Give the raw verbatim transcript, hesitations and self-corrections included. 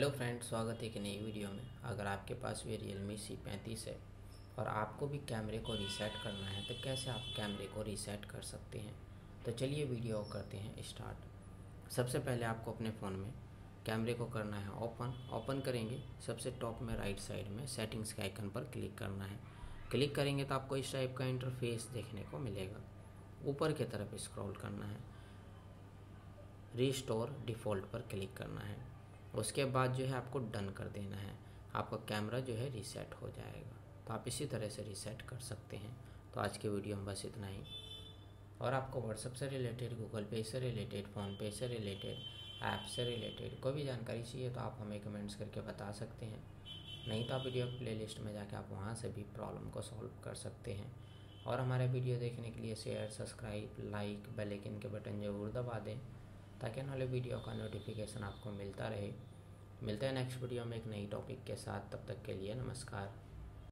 Hello friend, स्वागत है कि नई वीडियो में। अगर आपके पास ये Realme C पैंतीस है और आपको भी कैमरे को रीसेट करना है तो कैसे आप कैमरे को रीसेट कर सकते हैं, तो चलिए वीडियो करते हैं स्टार्ट। सबसे पहले आपको अपने फ़ोन में कैमरे को करना है ओपन। ओपन करेंगे, सबसे टॉप में राइट साइड में सेटिंग्स के आइकन पर क्लिक करना है। क्लिक करेंगे तो आपको इस टाइप का इंटरफेस देखने को मिलेगा। ऊपर की तरफ स्क्रॉल करना है, रिस्टोर डिफ़ॉल्ट पर क्लिक करना है। उसके बाद जो है आपको डन कर देना है, आपका कैमरा जो है रीसेट हो जाएगा। तो आप इसी तरह से रीसेट कर सकते हैं। तो आज के वीडियो में बस इतना ही। और आपको WhatsApp से रिलेटेड, Google Pay से रिलेटेड, फ़ोनपे से रिलेटेड, ऐप से रिलेटेड कोई भी जानकारी चाहिए तो आप हमें कमेंट्स करके बता सकते हैं। नहीं तो आप वीडियो प्ले लिस्ट में जाके आप वहाँ से भी प्रॉब्लम को सॉल्व कर सकते हैं। और हमारे वीडियो देखने के लिए share, subscribe, like, bell icon के बटन ज़रूर दबा दें ताकि आने वाले वीडियो का नोटिफिकेशन आपको मिलता रहे। मिलते हैं नेक्स्ट वीडियो में एक नई टॉपिक के साथ। तब तक के लिए नमस्कार।